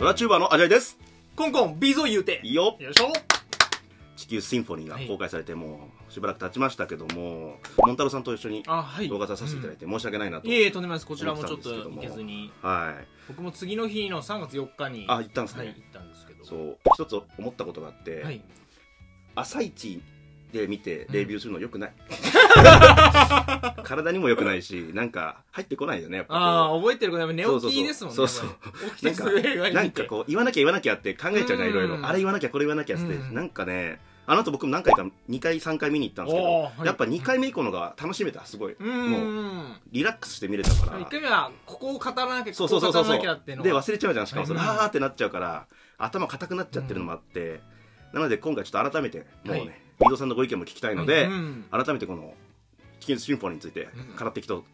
ドラチューバーのアジャイです。コンコンビーゾー言うていいよ。よいしょ。地球シンフォニーが公開されてもうしばらく経ちましたけども、モンタロウさんと一緒に動画出させていただいて申し訳ないなと。いえいえ、とんでもないです。こちらもちょっと行けずに、僕も次の日の3月4日に行ったんですね。行ったんですけど、そう一つ思ったことがあって、朝一で見てレビューするのよくない。体にもよくないし、なんか入ってこないよね、やっぱ。ああ、覚えてることは寝起きですもんね。そうそう、起きて映画になんかこう言わなきゃ言わなきゃって考えちゃうじゃん、いろいろ。あれ言わなきゃこれ言わなきゃって、なんかね、あの後僕も何回か2回3回見に行ったんですけど、やっぱ2回目以降のが楽しめた。すごいもうリラックスして見れたから。1回目はここを語らなきゃ、ここを語らなきゃってので忘れちゃうじゃん。しかもそれああってなっちゃうから頭固くなっちゃってるのもあって、なので今回ちょっと改めてもうね、ビーゾーさんのご意見も聞きたいので、改めてこの地球シンフォニーについて語っていきとう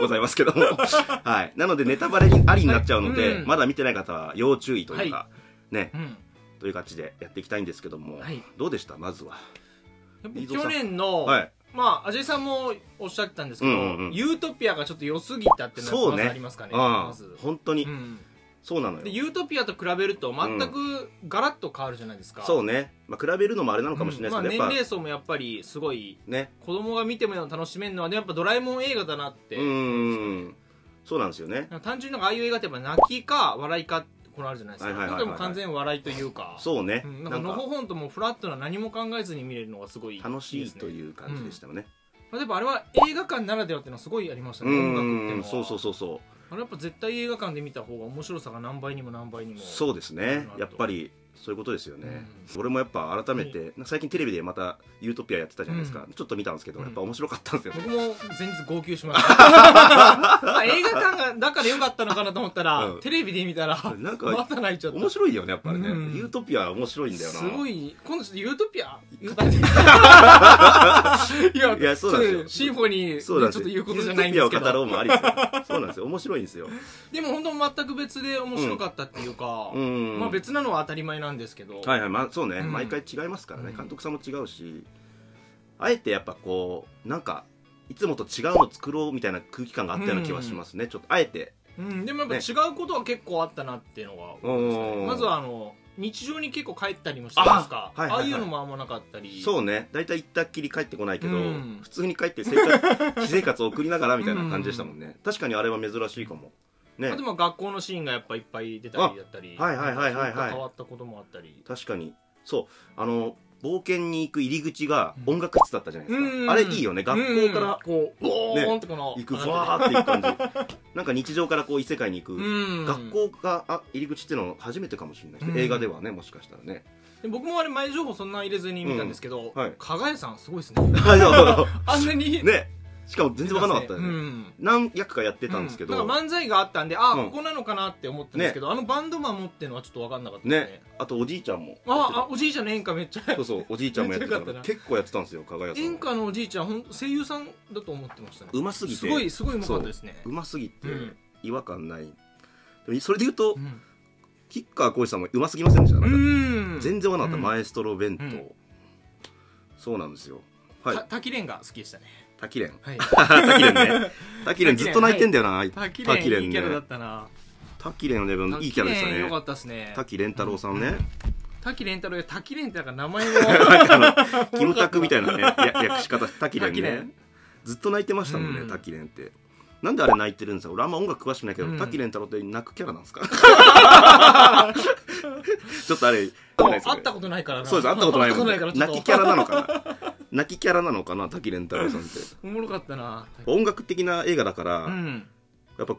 ございますけども、なのでネタバレありになっちゃうので、まだ見てない方は要注意というかね、という感じでやっていきたいんですけども、どうでした？まずは去年の、まあアジェイさんもおっしゃってたんですけど、ユートピアがちょっと良すぎたっていうのがありますかね。本当にそうなのよ。ユートピアと比べると全くガラッと変わるじゃないですか。そうね、比べるのもあれなのかもしれないですけど、年齢層もやっぱりすごいね、子供が見ても楽しめるのはやっぱドラえもん映画だなって。そうなんですよね。単純にああいう映画ってやっぱ泣きか笑いかこれあるじゃないですか。今回も完全笑いというか、そうね、なんかのほほんともフラットな、何も考えずに見れるのがすごい楽しいという感じでしたよね。例えばあれは映画館ならではっていうのはすごいありましたね。音楽ってのはそうそうそうそう、あれやっぱ絶対映画館で見た方が面白さが何倍にも何倍にも。そうですね、やっぱりそういうことですよね。俺もやっぱ改めて最近テレビでまたユートピアやってたじゃないですか。ちょっと見たんですけど、やっぱ面白かったんですよ。僕も前日号泣しました。映画館がだから良かったのかなと思ったら、テレビで見たらなんかまた泣いちゃった。面白いよね、やっぱりね。ユートピア面白いんだよな。すごい今度ちょっとユートピアいやそうなんですよ。シンフォニーちょっと言うことじゃないんですけど、ユートピアを語ろうもありですよ。そうなんですよ、面白いんですよ。でも本当に全く別で面白かったっていうか、まあ別なのは当たり前ななんですけど、はいはい、まあそうね、毎回違いますからね、監督さんも違うし、あえてやっぱこうなんかいつもと違うの作ろうみたいな空気感があったような気はしますね、ちょっとあえて。でもやっぱ違うことは結構あったなっていうのが思いますね。まずはあの日常に結構帰ったりもしてますか。ああいうのもあんまなかったり。そうね、大体行ったっきり帰ってこないけど、普通に帰って私生活を送りながらみたいな感じでしたもんね。確かにあれは珍しいかも。あとまあ学校のシーンがやっぱいっぱい出たりだったり、変わったこともあったり。確かにそう、あの冒険に行く入り口が音楽室だったじゃないですか。あれいいよね、学校からこう行くわーっていう感じ。なんか日常からこう異世界に行く学校が入り口っていうの初めてかもしれない、映画ではね、もしかしたらね。僕もあれ前情報そんな入れずに見たんですけど、加賀谷さんすごいですね。あんなにね、しかも全然分からなかったよね。何役かやってたんですけど、漫才があったんで、ああここなのかなって思ったんですけど、あのバンドマン持ってのはちょっと分かんなかったね。あとおじいちゃんも、ああおじいちゃんの演歌めっちゃ、そうそう、おじいちゃんもやってたから、結構やってたんですよ、加賀谷さん。演歌のおじいちゃん声優さんだと思ってましたね。うますぎて、すごいうまかったですね。うますぎて違和感ない。それで言うと吉川晃司さんもうますぎませんでした？全然分からなかった。マエストロ弁当、そうなんですよ。滝蓮が好きでしたね。滝蓮、滝蓮ずっと泣いてんだよな。滝蓮いいキャラだったな。滝蓮のいいキャラでしたね。よかったですね、滝蓮太郎さんね。滝蓮太郎や滝蓮ってなんか名前もキムタクみたいなね、訳し方。滝蓮ね、ずっと泣いてましたもんね、滝蓮って。なんであれ泣いてるんですか？俺あんま音楽詳しくないけど、滝蓮太郎って泣くキャラなんですか？ちょっとあれ会ったことないからな。そうです、会ったことないもんね。泣きキャラなのかな、泣きキャラなのかな、滝蓮太郎さんって。おもろかったな。音楽的な映画だから、やっぱ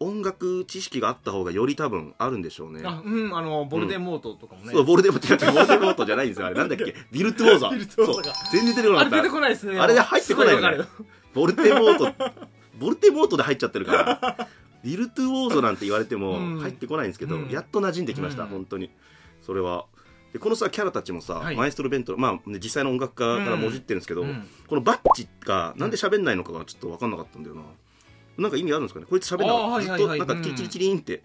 音楽知識があった方がより多分あるんでしょうね。あ、うん、あのボルデモートとかもね。そう、ボルデモートじゃないんですよ、あれなんだっけ、ビルトゥオーザー。全然出てこなかった。あれ出てこないですね。あれで入ってこないよね、ボルデモートで入っちゃってるからビルトゥオーザーなんて言われても入ってこないんですけど、やっと馴染んできました、本当に。それはで、このさキャラたちもさ、マエストロ弁当、まあ実際の音楽家からもじってるんですけど、このバッチがなんで喋んないのかがちょっと分かんなかったんだよな。なんか意味あるんですかね、こいつ喋んなかった。ずっとなんかチリチリチリンって、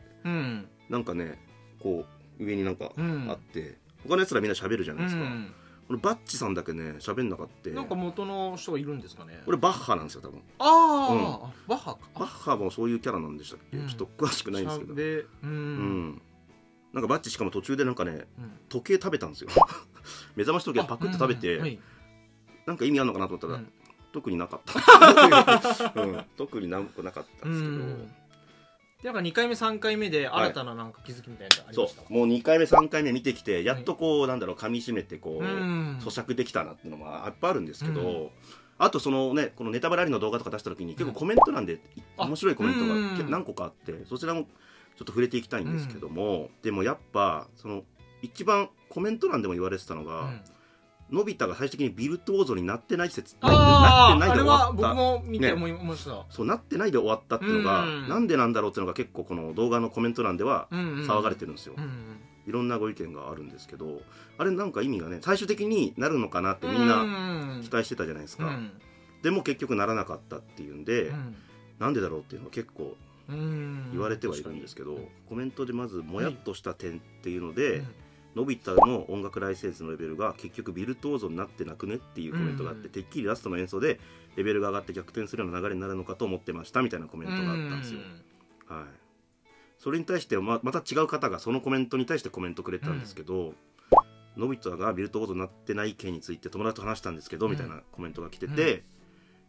なんかねこう上になんかあって、他のやつらみんな喋るじゃないですか。俺バッチさんだけね喋んなかった。なんか元の人がいるんですかね。俺バッハなんですよ多分。ああ、うん、バッハか。バッハもそういうキャラなんでしたっけ、うん、ちょっと詳しくないんですけど、うん、うん、なんかバッチしかも途中でなんかね、うん、時計食べたんですよ目覚まし時計パクって食べて、うんはい、なんか意味あるのかなと思ったら、うん、特になかった、うん、特になんかなかったんですけど、うんなんか2回目3回目で新たななんか気づきみたいなのありました、はい、そうもう2回目3回目見てきてやっとこう、はい、なんだろう噛み締めてこう咀嚼できたなっていうのもいっぱいあるんですけど、うん、あとそのねこのネタバレありの動画とか出した時に結構コメント欄で、うん、面白いコメントが何個かあってそちらもちょっと触れていきたいんですけども、うん、でもやっぱその一番コメント欄でも言われてたのが、うんのび太が最終的にビルト王女になってない説なってないで終わった。あれは僕も見て思いました、ね、そうなってないで終わったっていうのが、うん、なんでなんだろうっていうのが結構この動画のコメント欄では騒がれてるんですよ、うんうん、いろんなご意見があるんですけどあれなんか意味がね最終的になるのかなってみんな期待してたじゃないですか、うんうん、でも結局ならなかったっていうんで、うん、なんでだろうっていうのは結構言われてはいるんですけど、うん、コメントでまずもやっとした点っていうので、うんのび太の音楽ライセンスのレベルが結局ビルト王像になってなくねっていうコメントがあって、うん、てっきりラストの演奏でレベルが上がって逆転するような流れになるのかと思ってましたみたいなコメントがあったんですよ、うんはい、それに対してまた違う方がそのコメントに対してコメントくれたんですけど、うん、のび太がビルト王像になってない件について友達と話したんですけど、うん、みたいなコメントが来てて、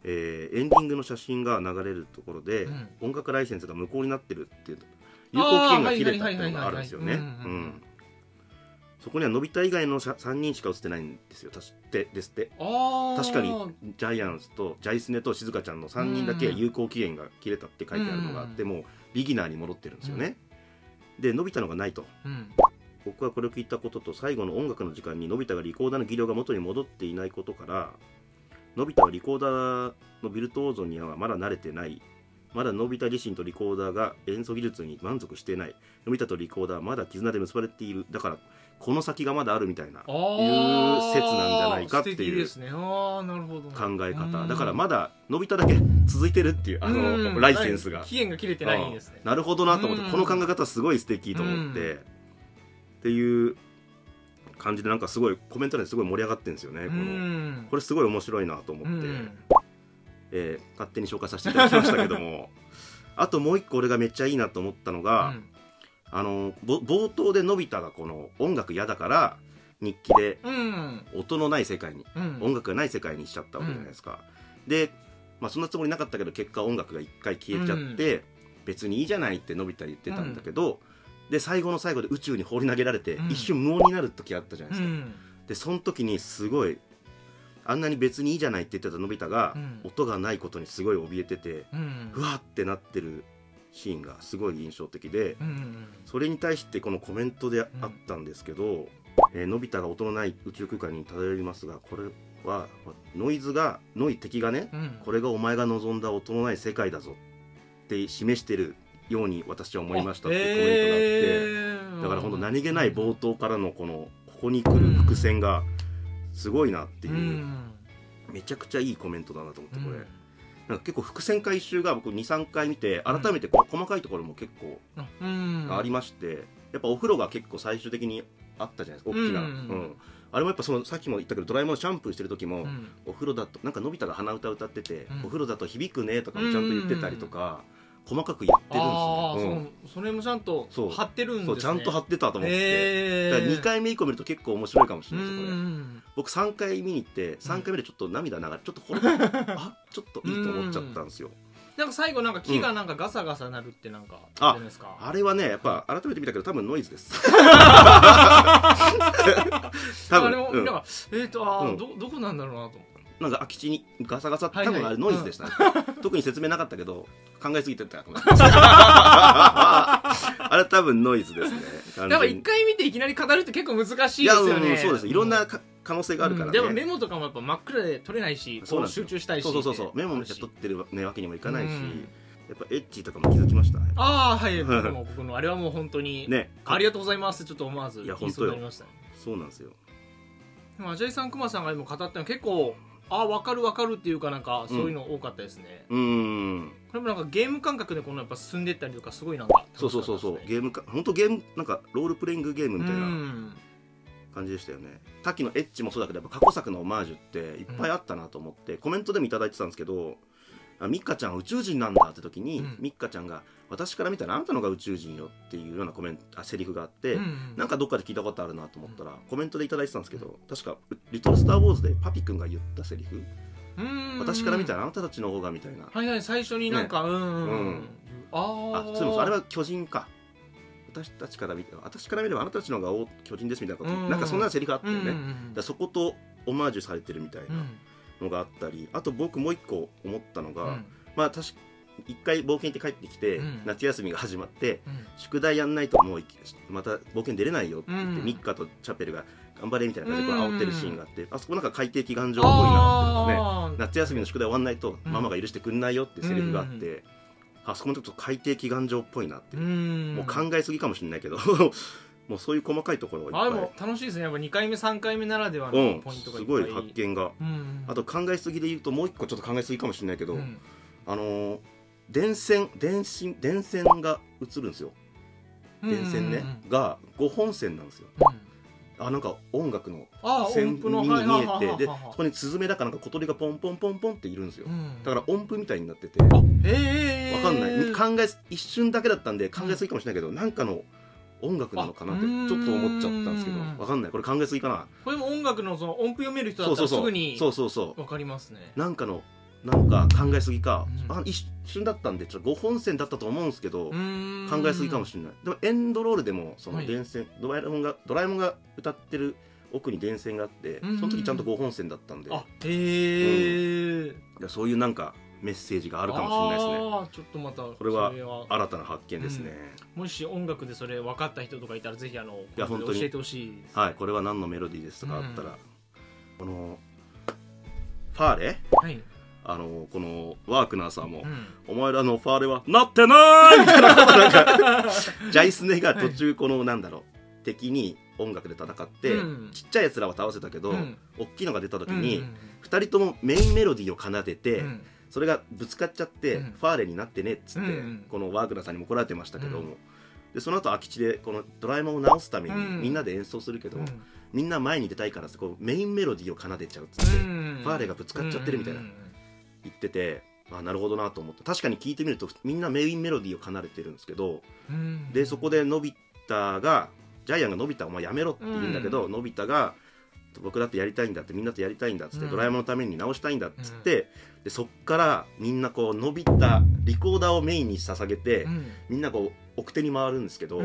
うんエンディングの写真が流れるところで、うん、音楽ライセンスが無効になってるっていう有効期限が切れたっていうのがあるんですよね。そこにはのび太以外の3人しか映ってないんですよ。ですって確かにジャイアンスとジャイスネとしずかちゃんの3人だけ有効期限が切れたって書いてあるのがあって、うん、もうビギナーに戻ってるんですよね、うん、でのび太のがないと、うん、僕はこれを聞いたことと最後の音楽の時間にのび太がリコーダーの技量が元に戻っていないことからのび太はリコーダーのビルトオーゾンにはまだ慣れてないまだのび太自身とリコーダーが演奏技術に満足していないのび太とリコーダーはまだ絆で結ばれているだからこの先がまだあるみたいないう説なんじゃないかっていう考え方だからまだのび太だけ続いてるっていうあのライセンスが期限が切れてないんですね。なるほどなと思ってこの考え方すごい素敵と思ってっていう感じでなんかすごいコメント欄ですごい盛り上がってるんですよね。これすごい面白いなと思って勝手に紹介させていただきましたけどもあともう一個俺がめっちゃいいなと思ったのが、うん冒頭でのび太がこの音楽嫌だから日記で音のない世界に、うん、音楽がない世界にしちゃったわけじゃないですか、うん、で、まあ、そんなつもりなかったけど結果音楽が一回消えちゃって、うん、別にいいじゃないってのび太言ってたんだけど、うん、で最後の最後で宇宙に放り投げられて、うん、一瞬無音になる時あったじゃないですか、うん、でその時にすごいあんなに別にいいじゃないって言ってたのび太が、うん、音がないことにすごい怯えてて、うん、ふわってなってるシーンがすごい印象的で、それに対してこのコメントであったんですけど、うんのび太が音のない宇宙空間に漂いますがこれは敵がね、うん、これがお前が望んだ音のない世界だぞって示してるように私は思いましたってコメントがあって、だから本当何気ない冒頭からのこのここに来る伏線がすごいなっていう、うん、めちゃくちゃいいコメントだなと思ってこれ。うんなんか結構伏線回収が僕 2,3 回見て改めて細かいところも結構ありましてやっぱお風呂が結構最終的にあったじゃないですか大きな、うん、あれもやっぱそのさっきも言ったけどドラえもんのシャンプーしてる時も、うん、お風呂だとなんかのび太が鼻歌歌ってて、うん、お風呂だと響くねとかもちゃんと言ってたりとか、細かく言ってるんですね、うん、それもちゃんと貼ってるんですね。そうちゃんと貼ってたと思って、だから2回目以降見ると結構面白いかもしれないですこれ。僕3回見に行って3回目でちょっと涙流れちょっとほろあちょっといいと思っちゃったんですよ。なんか最後なんか木がなんかガサガサなるってなんかあるんですか。あれはねやっぱ改めて見たけど多分ノイズです多分あれもなんかどこなんだろうなと思ってなんか空き地にガサガサって多分あれノイズでしたね。特に説明なかったけど考えすぎてたかもしれないあれ多分ノイズですね。なんか1回見ていきなり語るって結構難しいですよね。そうですいろんな可能性があるからね。でもメモとかもやっぱ真っ暗で取れないし集中したいしそうメモも取ってるわけにもいかないし、やっぱエッチとかも気づきました。ああはい。僕のあれはもう本当にありがとうございますちょっと思わず言いそうになりました。そうなんですよ。でもアジャイさんクマさんが今語ったの結構あ分かる分かるっていうかなんかそういうの多かったですね。これもなんかゲーム感覚でこのやっぱ進んでったりとかすごいなんかそうそうそうそうゲームか本当ゲームなんかロールプレイングゲームみたいな感じでしたよね。さっきのエッチもそうだけど、やっぱ過去作のオマージュっていっぱいあったなと思って、コメントでも頂いてたんですけど、ミッカちゃん宇宙人なんだって時に、ミッカちゃんが私から見たらあんたのが宇宙人よっていうようなコメント、セリフがあって、なんかどっかで聞いたことあるなと思ったら、コメントで頂いてたんですけど、確か「リトル・スター・ウォーズ」でパピ君が言ったセリフ、私から見たらあなたたちの方がみたいな。はいはい、最初になんか、あれは巨人か。私から見ればあなたたちの方が巨人ですみたいなこと、なんかそんなセリフがあったよね。そことオマージュされてるみたいなのがあったり、あと僕もう一個思ったのが、まあ確か一回冒険行って帰ってきて、夏休みが始まって、宿題やんないともうまた冒険出れないよって言って、ミッカとチャペルが頑張れみたいな感じで煽ってるシーンがあって、あそこなんか海底祈願場っぽいなっていうね、夏休みの宿題終わんないとママが許してくんないよってセリフがあって、あそこのとこ海底祈願場っぽいなって、もう考えすぎかもしれないけどもうそういう細かいところがいっぱい楽しいですね。やっぱ2回目3回目ならではのポイントがいっぱい、すごい発見が。あと考えすぎで言うと、もう一個ちょっと考えすぎかもしれないけど、電線が映るんですよ。電線ねが5本線なんですよ。なんか音楽の線に見えて、でそこにスズメだかなんか小鳥がポンポンポンポンっているんですよ。だから音符みたいになってて、わかんない、考え一瞬だけだったんで考えすぎかもしれないけど、なんかの音楽なのかなってちょっと思っちゃったんですけど、わかんない、これ考えすぎかな。これも音楽のその音符読める人だったらすぐにわかりますね。なんか考えすぎか、一瞬だったんでちょっと5本線だったと思うんですけど、考えすぎかもしれない。でもエンドロールでもその電線、ドラえもんが歌ってる奥に電線があって、その時ちゃんと5本線だったんで、そういうなんかメッセージがあるかもしれないですね。ちょっとまたこれは新たな発見ですね。もし音楽でそれ分かった人とかいたら、ぜひ教えてほしい。はい、これは何のメロディーですとかあったら、このファーレ、このワークナーさんも「お前らのファーレはなってない!」みたいなことなんかジャイスネが途中このなんだろう、敵に音楽で戦ってちっちゃいやつらは倒せたけど、おっきいのが出た時に2人ともメインメロディーを奏でて、それがぶつかっちゃってファーレになってねっつって、このワークナーさんにも怒られてましたけども、でその後空き地でこのドラえもんを直すためにみんなで演奏するけど、みんな前に出たいからこうメインメロディーを奏でちゃうっつって、ファーレがぶつかっちゃってるみたいな。言ってて、あ、なるほどなと思って、確かに聞いてみるとみんなメインメロディーを奏でてるんですけど、でそこでのび太が、ジャイアンがのび太お前やめろって言うんだけど、のび太が僕だってやりたいんだって、みんなとやりたいんだっつって、ドラえもんのために直したいんだっつって、でそっからみんなこうのび太リコーダーをメインに捧げて、みんなこう奥手に回るんですけど、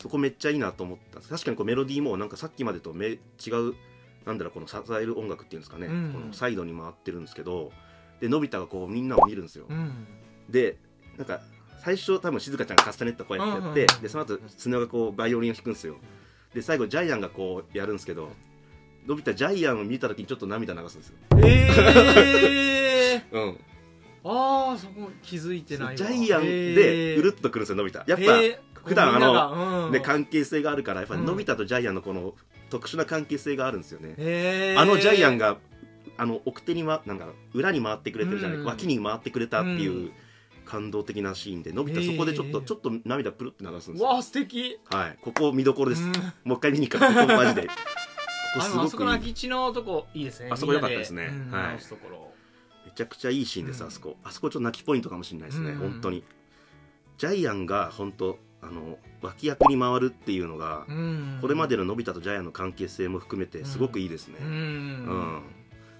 そこめっちゃいいなと思った。確かにこうメロディーもなんかさっきまでと違う、なんだろう、この支える音楽っていうんですかね、このサイドに回ってるんですけど。でのび太がこうみんなを見るんですよ。でなんか最初多分しずかちゃんがカスタネットこうやってやって、でその後スネ夫がこうバイオリンを弾くんですよ。で最後ジャイアンがこうやるんですけど、のび太ジャイアンを見た時にちょっと涙流すんですよ。あー、そこ気づいてないわ。ジャイアンでうるっとくるんですよ、のび太。やっぱ普段ね、関係性があるから、やっぱのび太とジャイアンのこの特殊な関係性があるんですよね。ジャイアンが奥手になんか裏に回ってくれてるじゃない、脇に回ってくれたっていう感動的なシーンで、のび太そこでちょっと涙プルって流すんですよ。わあ素敵。はい、ここ見どころです。もう一回見に行くから、ここマジで、ここすごくいい。あそこの空き地のとこいいですね。あそこ良かったですね。はい、めちゃくちゃいいシーンです。あそこちょっと泣きポイントかもしれないですね。本当にジャイアンが本当脇役に回るっていうのが、これまでののび太とジャイアンの関係性も含めてすごくいいですね。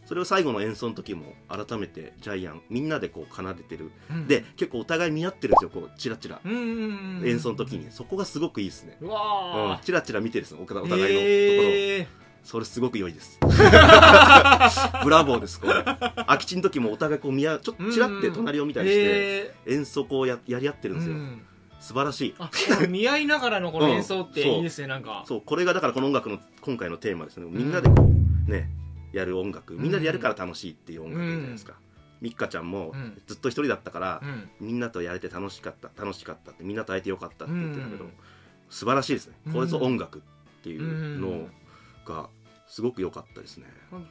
それを最後の演奏の時も改めてジャイアンみんなでこう奏でてる、で結構お互い見合ってるんですよ、こうチラチラ演奏の時に。そこがすごくいいですね。チラチラ見てるんですよ、お互いのところ、それすごく良いです。ブラボーです。これ空き地の時もお互いこう見合う、ちょっとチラって隣を見たりして演奏こうやり合ってるんですよ。素晴らしい。見合いながらのこの演奏っていいですね。なんかそう、これがだからこの音楽の今回のテーマですね。みんなでこうねやる音楽、みんなでやるから楽しいっていう音楽じゃないですか。ミッカちゃんもずっと一人だったから、みんなとやれて楽しかったって、みんなと会えてよかったって言ってたけど、素晴らしいですね。これぞ音楽っていうのがすごく良かったですね。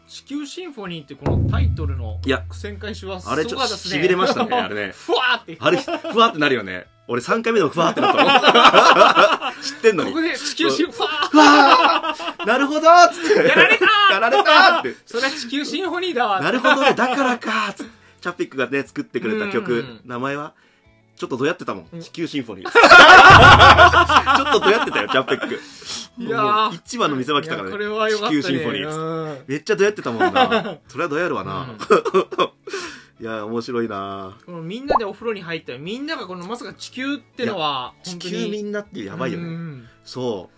地球シンフォニーってこのタイトルの伏線回収はすごかったですね。あれちょっとしびれましたね、あれね。ふわーってなるよね。俺3回目でもふわーってなったの知ってんのにここで地球神ファーふわーなるほどーっつってやられたーやられたーってそれは地球シンフォニーだわなるほどねだからかーっつってチャピックがね作ってくれた曲名前はちょっとどうやってたもん地球シンフォニーちょっとどうやってたよチャピックいや一番の見せ場来たからね地球シンフォニーめっちゃどうやってたもんなそれはどうやるわな。いや面白いな。このみんなでお風呂に入ったらみんながこのまさか地球ってのは地球みんなってやばいよね。そ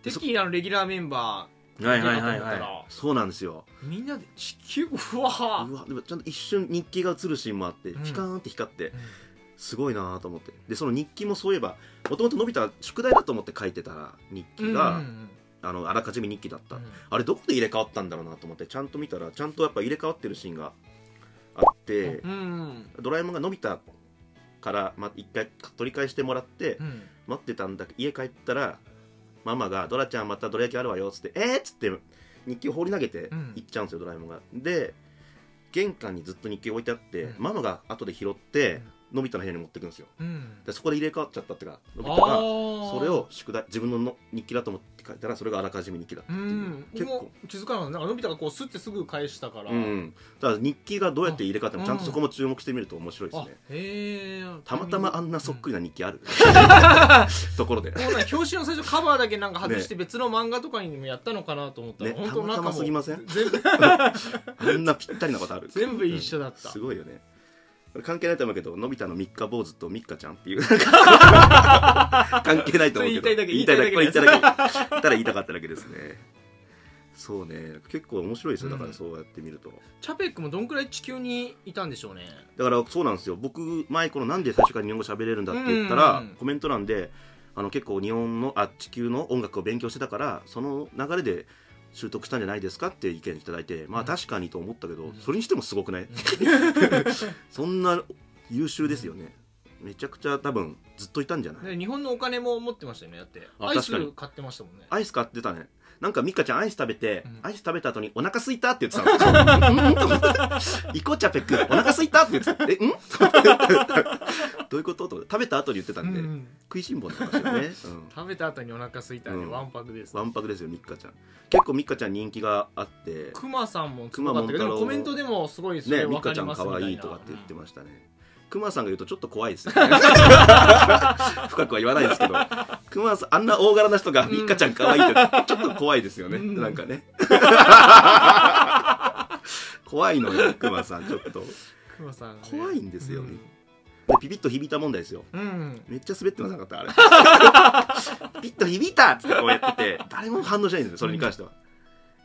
う。テキーラのレギュラーメンバー。はいはいはいはい。そうなんですよ。みんなで地球うわ。うわでもちゃんと一瞬日記が映るシーンもあってピカーンって光ってすごいなと思って。でその日記もそういえばもともとのび太宿題だと思って書いてた日記が。あらかじめ日記だった、あれどこで入れ替わったんだろうなと思ってちゃんと見たらちゃんとやっぱ入れ替わってるシーンがあって、ドラえもんがのび太から一回取り返してもらって、待ってたんだけど家帰ったらママが「ドラちゃんまたドラ焼きあるわよ」っつって「っつって日記を放り投げて行っちゃうんですよ、ドラえもんが。で玄関にずっと日記置いてあって、ママが後で拾って。のび太の部屋に持ってくんですよ、でそこで入れ替わっちゃったってかのび太がそれを宿題自分の日記だと思って書いたらそれがあらかじめ日記だったっていう、結構気づかなかった。なんかのび太がこうスッてすぐ返したから、だから日記がどうやって入れ替わってもちゃんとそこも注目してみると面白いですね。へえ。たまたまあんなそっくりな日記あるところで表紙の最初カバーだけなんか外して別の漫画とかにもやったのかなと思ったらね、たまたますぎません？あんなぴったりなことある。全部一緒だった。すごいよね。関係ないと思うけど、のび太の三日坊主と三日ちゃんっていう関係ないと思うけど、言いたいだけ、これ言いたいだけ、言ったら言いたかっただけですね。そうね、結構面白いですよ。だからそうやって見ると、チャペックもどんくらい地球にいたんでしょうね。だからそうなんですよ。僕前このなんで最初から日本語喋れるんだって言ったらコメント欄で結構地球の音楽を勉強してたからその流れで。習得したんじゃないですかって意見いただいて、まあ確かにと思ったけど、それにしてもすごくない？そんな優秀ですよね。めちゃくちゃ多分ずっといたんじゃない？日本のお金も持ってましたよね。だってアイス買ってましたもんね。アイス買ってたね。なんかミカちゃんアイス食べて、アイス食べた後にお腹すいたって言ってたの。イコチャペックお腹すいたって言ってた。え、ん？どういうことと食べた後に言ってたんで、食いしん坊な話よね。食べた後にお腹すいたんでわんぱくです。わんぱくですよミカちゃん。結構ミカちゃん人気があって。クマさんもすごかったけどコメントでもすごいですね。ミカちゃん可愛いとかって言ってましたね。クマさんが言うとちょっと怖いですよね。深くは言わないですけど、クマさんあんな大柄な人がミカちゃん可愛いってちょっと怖いですよね。なんかね。怖いのよクマさんちょっと。クマさん、ね、怖いんですよ。でピピッと響いた問題ですよ。めっちゃ滑ってませんかったあれ。ピピッと響いたってこうやってて誰も反応しないんですよ。それに関しては。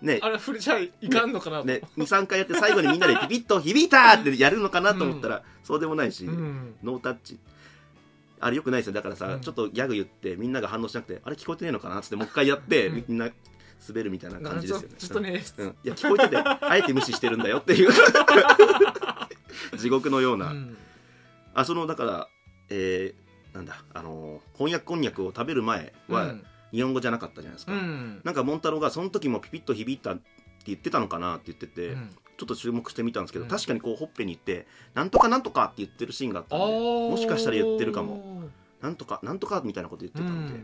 ね、あれ触れちゃいかんのかなと、ね、23回やって最後にみんなでピピッと響いたってやるのかなと思ったら、そうでもないし、ノータッチあれよくないですよ。だからさ、ちょっとギャグ言ってみんなが反応しなくてあれ聞こえてねえのかなっつってもう一回やって、みんな滑るみたいな感じですよね。ちょっとね、いや聞こえててあえて無視してるんだよっていう地獄のような、あそのだから、なんだこんにゃくこんにゃくを食べる前は、日本語じゃなかったじゃないですか。なんかモン太郎がその時もピピッと響いたって言ってたのかなって言ってて、ちょっと注目してみたんですけど、確かにこうほっぺに行ってなんとかなんとかって言ってるシーンがあったんで、もしかしたら言ってるかも、なんとかなんとかみたいなこと言ってたんで、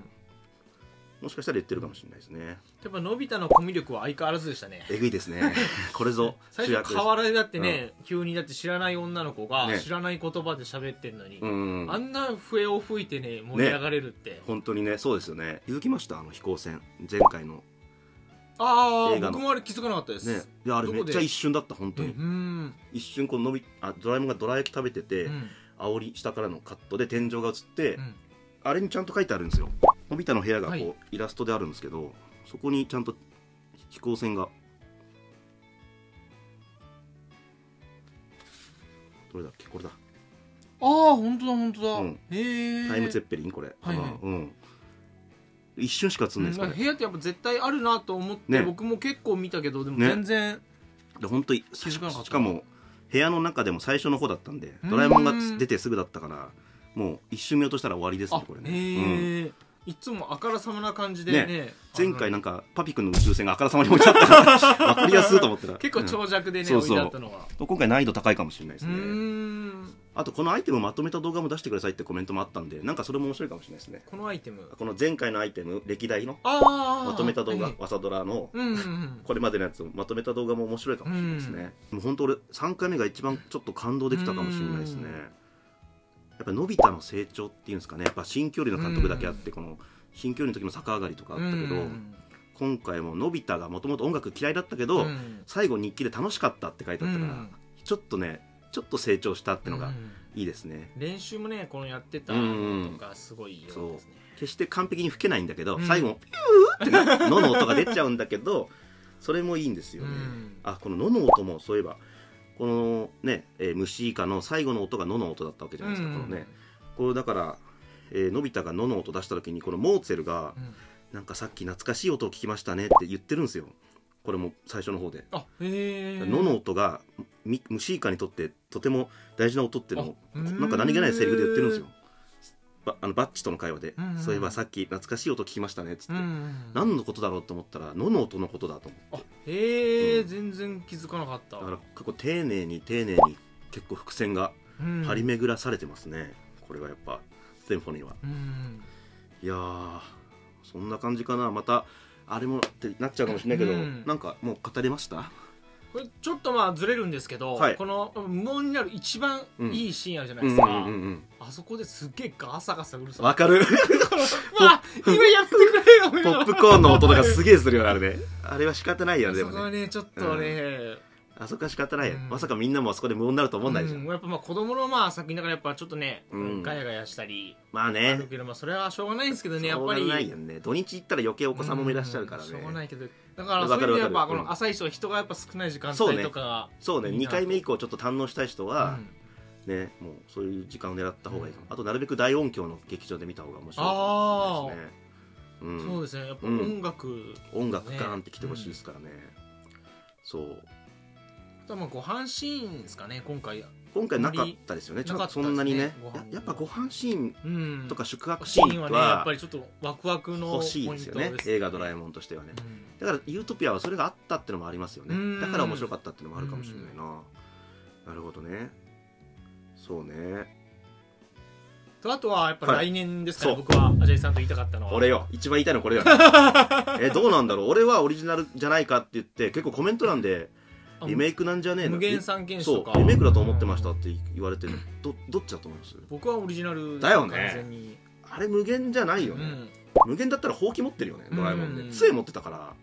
もしかしたら言ってるかもしれないですね。やっぱのび太のコミュ力は相変わらずでしたね。えぐいですね。これぞ最初河原でだってね、急にだって知らない女の子が知らない言葉で喋ってるのに、あんな笛を吹いてね盛り上がれるって本当にね。そうですよね。気づきました？飛行船前回の映画の。僕もあれ気づかなかったですね。いやあれめっちゃ一瞬だった本当に。一瞬こうドラえもんがドラ焼き食べてて、煽り下からのカットで天井が映って、あれにちゃんと書いてあるんですよ。のび太の部屋がこうイラストであるんですけど、そこにちゃんと飛行船がどれだっけ、これだ。ああ本当だ本当だ。タイムツェッペリンこれ。一瞬しか映んないですから。部屋ってやっぱ絶対あるなと思って僕も結構見たけど、でも全然本当に気づかなかった。しかも部屋の中でも最初の方だったんで、ドラえもんが出てすぐだったからもう一瞬見落としたら終わりですねこれね。いつもあからさまな感じでね。前回なんかパピ君の宇宙船があからさまに置いちゃったから分かりやすいと思ったら結構長尺でね置いてあったのが、今回難易度高いかもしれないですね。あとこのアイテムをまとめた動画も出してくださいってコメントもあったんで、なんかそれも面白いかもしれないですね。このアイテム、この前回のアイテム、歴代のまとめた動画、朝ドラのこれまでのやつをまとめた動画も面白いかもしれないですね。もう本当俺3回目が一番ちょっと感動できたかもしれないですね。やっぱのび太の成長っていうんですかね、やっぱ新恐竜の監督だけあって、この新恐竜の時も逆上がりとかあったけど、今回ものび太がもともと音楽嫌いだったけど、最後日記で楽しかったって書いてあったから、ちょっとねちょっと成長したってのがいいですね。練習もね、このやってたのがすごい良いですね。決して完璧に吹けないんだけど、最後ピューってのの音が出ちゃうんだけど、それもいいんですよね。あ、こののの音もそういえばこのね、虫以下の最後の音がのの音だったわけじゃないですか。このね、これだからのび太がのの音出した時に、このモーツェルがなんかさっき懐かしい音を聞きましたねって言ってるんですよ。これも最初の方で、のの音が虫以下にとってとても大事な音っていうのをなんか何気ないセリフで言ってるんですよ。バッチとの会話で、そういえばさっき懐かしい音聞きましたねっつって、何のことだろうと思ったらのの音のことだと思って、へえ、全然気づかなかった。だから結構丁寧に丁寧に結構伏線が張り巡らされてますね、これは。やっぱセンフォニーは、いやー、そんな感じかな。またあれもってなっちゃうかもしれないけど、なんかもう語れました。これちょっとまあずれるんですけど、はい、この無音になる一番いいシーンあるじゃないですか。あそこですっげえガサガサうるさい。わかる。わ、今やってくれよ。ポップコーンの音とかすげえするよね、あれね。あれは仕方ないよね。でもね、そこはねちょっとね、あそこは仕方ないよ。まさかみんなもあそこで無音になると思わないじゃん。やっぱまあ子供のまあ作品だから、やっぱちょっとねガヤガヤしたりまあね、それはしょうがないんですけどね、やっぱり。土日行ったら余計お子さんもいらっしゃるからね。しょうがないけど。だからそういう意味でやっぱこの朝一は人がやっぱ少ない時間帯とか、そうね、2回目以降ちょっと堪能したい人はね、もうそういう時間を狙った方がいいかも。あとなるべく大音響の劇場で見た方が面白いかもしれないですね。そうですね、やっぱ音楽ガーンって来てほしいですからね。そう、まあご飯シーンですかね、今回なかったですよね、ちょっとそんなにね。やっぱご飯シーンとか宿泊シーンはやっぱりちょっとワクワクの欲しいですよね、映画ドラえもんとしてはね。だからユートピアはそれがあったってのもありますよね。だから面白かったってのもあるかもしれないな。なるほどね。そうね。とあとはやっぱ来年ですから、僕はアジャイさんと言いたかったのは、俺よ、一番言いたいのこれよ。どうなんだろう、俺はオリジナルじゃないかって言って、結構コメント欄でリメイクなんじゃねえの、無限三剣士とかリメイクだと思ってましたって言われてる。どっちだと思います？僕はオリジナルだよね。あれ無限じゃないよね。無限だったらほうき持ってるよね、ドラえもんね。杖持ってたから、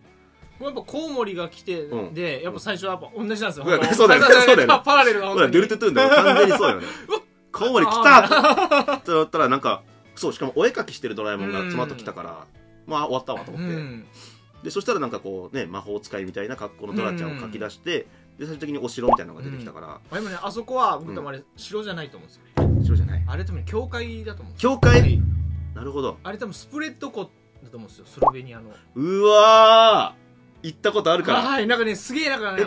やっぱコウモリが来てで、やっぱ最初はやっぱ同じなんですよ。そうだよね、そうだよね、パラレルがホントにドゥルトゥトゥンだから完全にそうよね。コウモリ来たってなったら、なんかそう、しかもお絵描きしてるドラえもんが妻と来たから、まあ終わったわと思って、でそしたらなんかこうね、魔法使いみたいな格好のドラちゃんを書き出して、で最終的にお城みたいなのが出てきたから、でもね、あそこは僕たまに城じゃないと思うんですよね。城じゃない。あれ多分教会だと思うんですよ。教会。なるほど。あれ多分スプレッド湖だと思うんですよ、スロベニアの。うわー、行ったことあるから。はい、なんかね、すげえなんかね、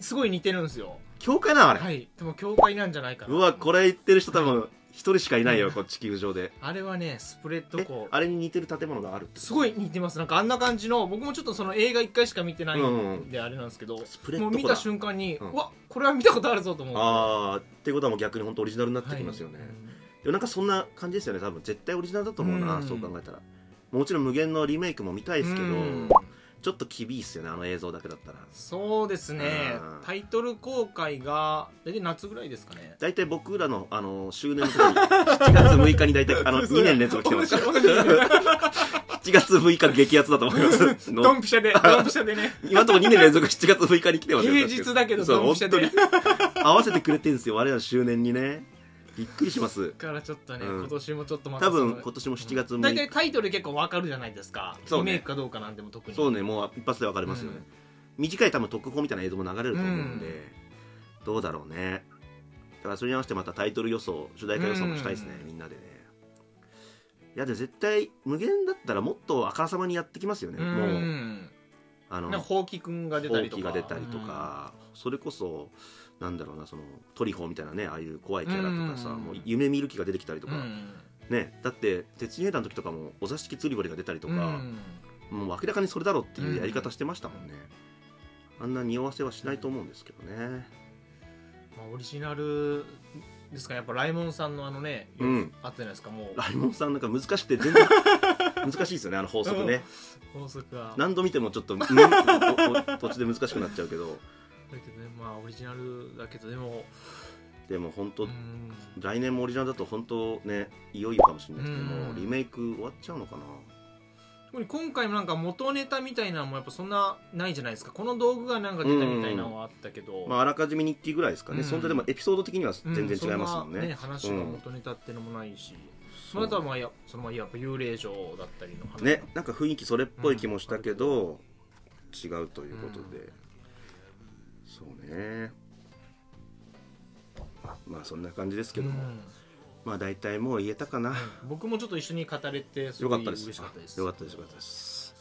すごい似てるんですよ。教会な、あれ。はい。でも教会なんじゃないかな。うわ、これ言ってる人多分。一人しかいないよ、こっち地球上で。あれはね、スプレッド湖。あれに似てる建物がある。すごい似てます。なんかあんな感じの、僕もちょっとその映画1回しか見てないんであれなんですけど、もう見た瞬間に、うわ、これは見たことあるぞと思う。ああ、ってことはもう逆に本当オリジナルになってきますよね。でもなんかそんな感じですよね、多分絶対オリジナルだと思うな、そう考えたら。もちろん無限のリメイクも見たいですけど、ちょっと厳しいっすよね、あの映像だけだったら。そうですね、タイトル公開が大体夏ぐらいですかね。大体僕らの周年の時に7月6日に大体2年連続来てました。7月6日激アツだと思います。ドンピシャで、ドンピシャでね。今のところ2年連続7月6日に来てますよ。平日だけどドンピシャで合わせてくれてるんですよ、我々周年にね。びっくりします。からちょっとね、今年もちょっとまた多分今年も7月6日。大体タイトル結構わかるじゃないですか。リメイクかどうかなんでも特に。そうね、もう一発でわかりますよね。短い多分特報みたいな映像も流れると思うんで、どうだろうね。だからそれに合わせてまたタイトル予想、主題歌予想もしたいですね、みんなでね。いやで絶対無限だったらもっとあからさまにやってきますよね。もうほうきくんが出たりとか、ほうきが出たりとか、それこそ。なんだろうな、そのトリフォーみたいなね、ああいう怖いキャラとかさ、もう夢見る気が出てきたりとか、ね、だって鉄人兵団の時とかもお座敷釣り堀が出たりとか、もう明らかにそれだろうっていうやり方してましたもんね。あんな匂わせはしないと思うんですけどね。まあ、オリジナルですか。やっぱライモンさんのあのね、うん、あったじゃないですか。もうライモンさんなんか難しくて全然難しいですよね、あの法則ね。法則は何度見てもちょっと途中で難しくなっちゃうけど、だけどね、まあオリジナルだけど、でも本当来年もオリジナルだと本当ね、いよいよかもしれないですけど、もうリメイク終わっちゃうのかな。今回もなんか元ネタみたいなのもやっぱそんなないじゃないですか。この道具がなんか出たみたいなのはあったけど、まあ、あらかじめ日記ぐらいですかね、そんなでもエピソード的には全然違いますもんね、ね、話が元ネタってのもないし、まあ、あとはまあやそのまあやっぱ幽霊城だったりの話ね、なんか雰囲気それっぽい気もしたけど、違うということで、そうね、まあそんな感じですけども、まあ大体もう言えたかな。僕もちょっと一緒に語れてすごい嬉しかったです。よかったです。よかったです。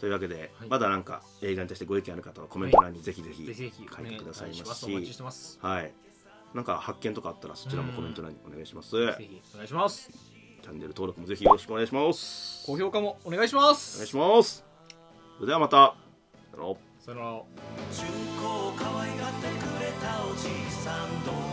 というわけで、まだなんか映画に対してご意見ある方はコメント欄にぜひぜひ書いてくださいますし、お待ちしてます。はい。なんか発見とかあったらそちらもコメント欄にお願いします。ぜひお願いします。チャンネル登録もぜひよろしくお願いします。高評価もお願いします。お願いします。それではまた。さよなら。